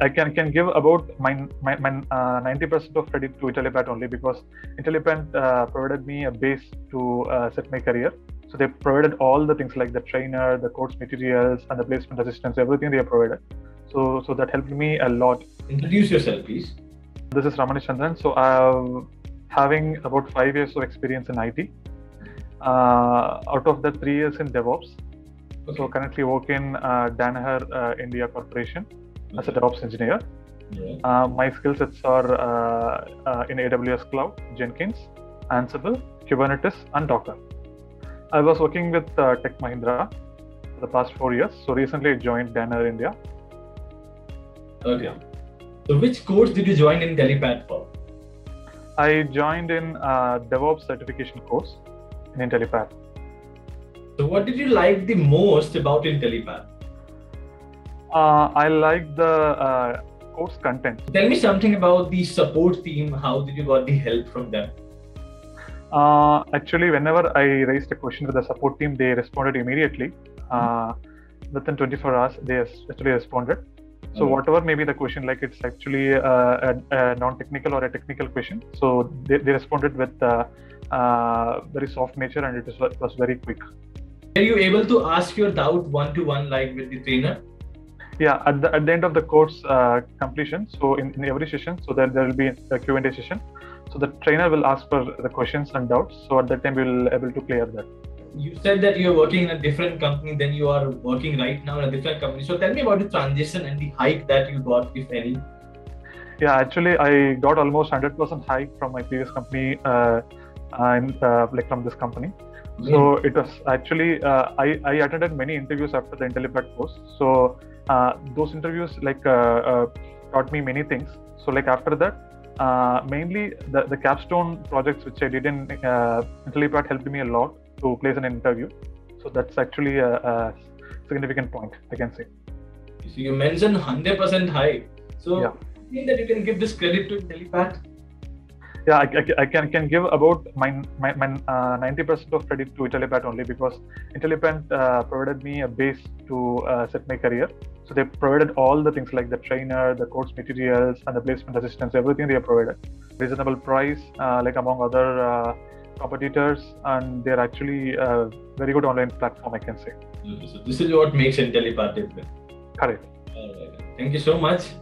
I can give about my 90% of credit to IntelliPad only, because IntelliPad provided me a base to set my career. So they provided all the things like the trainer, the course materials, and the placement assistance, everything they have provided. So that helped me a lot. Introduce yourself, please. This is Ramani Chandran. So I'm having about 5 years of experience in IT. Out of that, 3 years in DevOps. Okay. So currently work in Danaher India Corporation as a DevOps engineer. Yeah. My skill sets are in AWS Cloud, Jenkins, Ansible, Kubernetes, and Docker. I was working with Tech Mahindra for the past 4 years. So recently I joined Danaher India. Okay. So which course did you join in IntelliPad for? I joined in DevOps certification course in IntelliPad. So what did you like the most about IntelliPad? I like the course content. Tell me something about the support team. How did you got the help from them? Actually, whenever I raised a question with the support team, they responded immediately. Within 24 hours, they actually responded. So whatever may be the question, like it's actually a non-technical or a technical question. So they responded with very soft nature, and it was very quick. Are you able to ask your doubt one-to-one like with the trainer? Yeah, at the end of the course completion, so in every session, so there will be a Q&A session. So the trainer will ask for the questions and doubts. So at that time, we'll be able to clear that. You said that you're working in a different company than you are working right now in a different company. So tell me about the transition and the hike that you got, if any. Yeah, actually, I got almost 100% hike from my previous company and like from this company. Mm. So it was actually, I attended many interviews after the IntelliPad course. So those interviews like taught me many things. So like after that, mainly the capstone projects which I did in IntelliPad helped me a lot to place an interview. So that's actually a significant point, I can say. So you mentioned 100% high. So yeah. You think that you can give this credit to IntelliPad? Yeah, I can give about my 90% of credit to IntelliPad only, because IntelliPad provided me a base to set my career. So they provided all the things like the trainer, the course materials, and the placement assistance, everything they have provided. Reasonable price, like among other competitors, and they're actually a very good online platform, I can say. So this is what makes IntelliPad different. Correct. All right. Thank you so much.